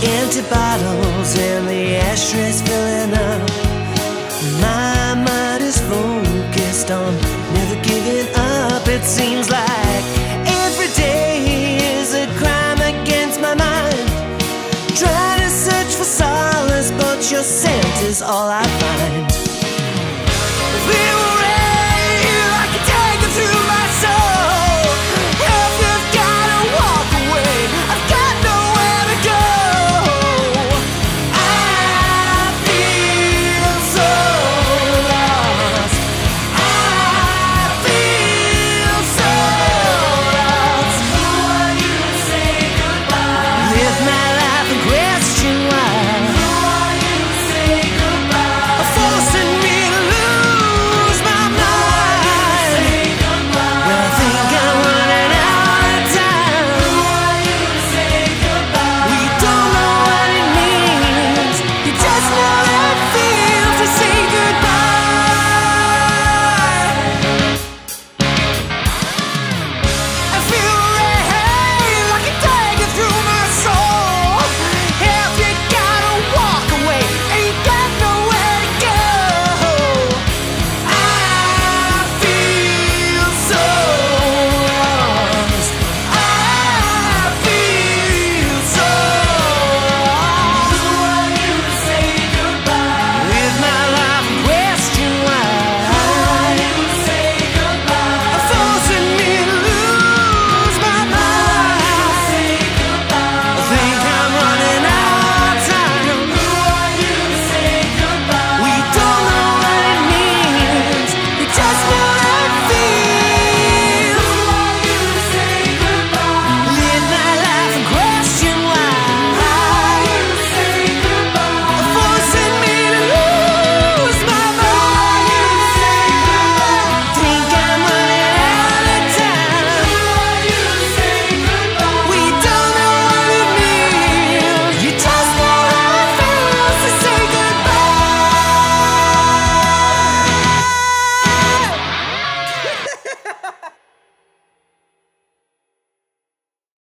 Empty bottles and the ashtrays filling up. My mind is focused on never giving up. It seems like every day is a crime against my mind. Try to search for solace, but your scent is all I find.